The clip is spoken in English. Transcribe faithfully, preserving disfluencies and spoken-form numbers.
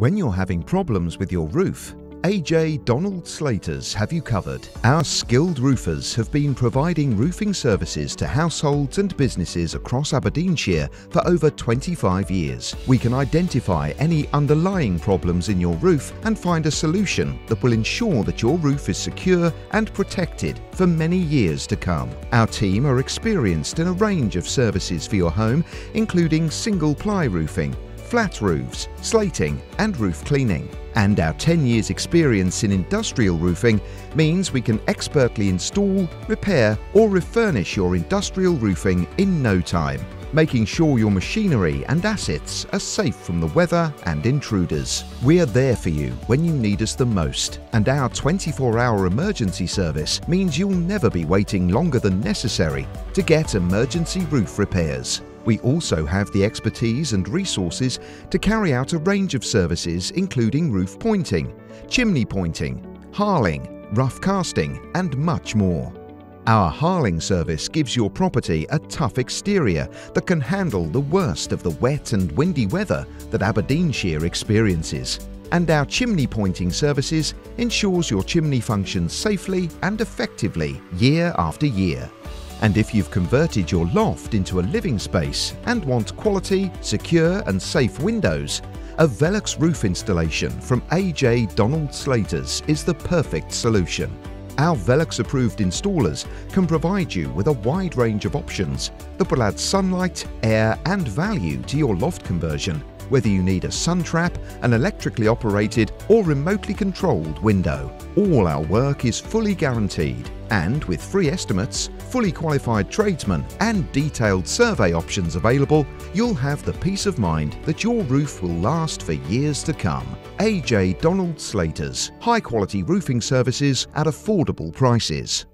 When you're having problems with your roof, A J Donald Slaters have you covered. Our skilled roofers have been providing roofing services to households and businesses across Aberdeenshire for over twenty-five years. We can identify any underlying problems in your roof and find a solution that will ensure that your roof is secure and protected for many years to come. Our team are experienced in a range of services for your home, including single-ply roofing, flat roofs, slating and roof cleaning. And our ten years experience in industrial roofing means we can expertly install, repair or refurnish your industrial roofing in no time, making sure your machinery and assets are safe from the weather and intruders. We're there for you when you need us the most, and our twenty-four hour emergency service means you'll never be waiting longer than necessary to get emergency roof repairs. We also have the expertise and resources to carry out a range of services including roof pointing, chimney pointing, harling, rough casting and much more. Our harling service gives your property a tough exterior that can handle the worst of the wet and windy weather that Aberdeenshire experiences. And our chimney pointing services ensures your chimney functions safely and effectively year after year. And if you've converted your loft into a living space and want quality, secure and safe windows, a Velux roof installation from A J Donald Slaters is the perfect solution. Our Velux approved installers can provide you with a wide range of options that will add sunlight, air and value to your loft conversion, whether you need a sun trap, an electrically operated or remotely controlled window. All our work is fully guaranteed, and with free estimates, fully qualified tradesmen and detailed survey options available, you'll have the peace of mind that your roof will last for years to come. A J Donald Slaters, high quality roofing services at affordable prices.